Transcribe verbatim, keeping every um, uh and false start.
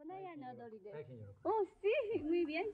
Con ella no dolide. Oh, sí, muy bien.